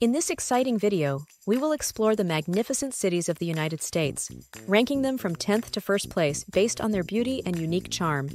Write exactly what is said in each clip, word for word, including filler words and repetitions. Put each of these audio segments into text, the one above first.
In this exciting video, we will explore the magnificent cities of the United States, ranking them from tenth to first place based on their beauty and unique charm.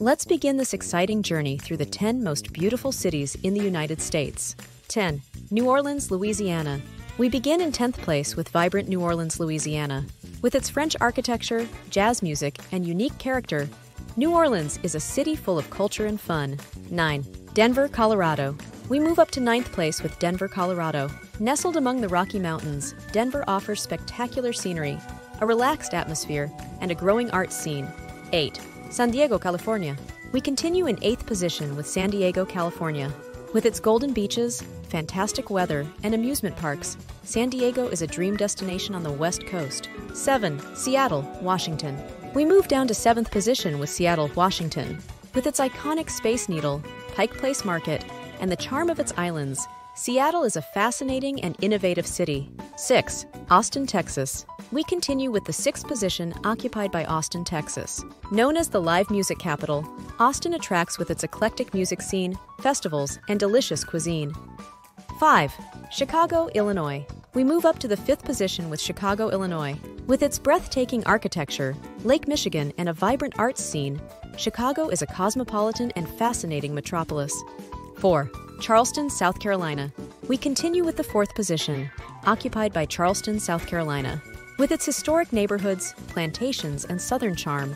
Let's begin this exciting journey through the ten most beautiful cities in the United States. ten. New Orleans, Louisiana. We begin in tenth place with vibrant New Orleans, Louisiana. With its French architecture, jazz music, and unique character, New Orleans is a city full of culture and fun. nine. Denver, Colorado. We move up to ninth place with Denver, Colorado. Nestled among the Rocky Mountains, Denver offers spectacular scenery, a relaxed atmosphere, and a growing art scene. eight. San Diego, California. We continue in eighth position with San Diego, California. With its golden beaches, fantastic weather, and amusement parks, San Diego is a dream destination on the West Coast. seven. Seattle, Washington. We move down to seventh position with Seattle, Washington. With its iconic Space Needle, Pike Place Market, and the charm of its islands, Seattle is a fascinating and innovative city. six. Austin, Texas. We continue with the sixth position occupied by Austin, Texas. Known as the live music capital, Austin attracts with its eclectic music scene, festivals, and delicious cuisine. five. Chicago, Illinois. We move up to the fifth position with Chicago, Illinois. With its breathtaking architecture, Lake Michigan, and a vibrant arts scene, Chicago is a cosmopolitan and fascinating metropolis. four. Charleston, South Carolina. We continue with the fourth position, occupied by Charleston, South Carolina. With its historic neighborhoods, plantations, and southern charm,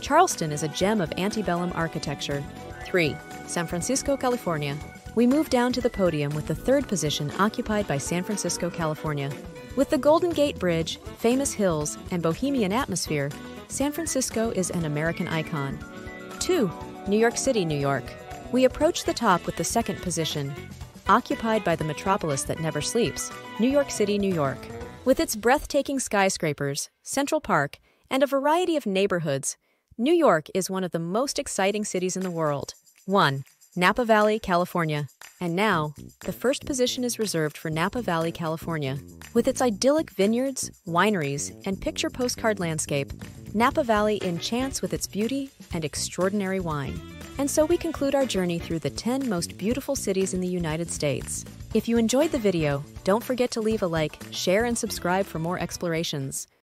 Charleston is a gem of antebellum architecture. three. San Francisco, California. We move down to the podium with the third position occupied by San Francisco, California. With the Golden Gate Bridge, famous hills, and bohemian atmosphere, San Francisco is an American icon. two. New York City, New York. We approach the top with the second position, occupied by the metropolis that never sleeps, New York City, New York. With its breathtaking skyscrapers, Central Park, and a variety of neighborhoods, New York is one of the most exciting cities in the world. one. Napa Valley, California. And now, the first position is reserved for Napa Valley, California. With its idyllic vineyards, wineries, and picture postcard landscape, Napa Valley enchants with its beauty and extraordinary wine. And so we conclude our journey through the ten most beautiful cities in the United States. If you enjoyed the video, don't forget to leave a like, share, and subscribe for more explorations.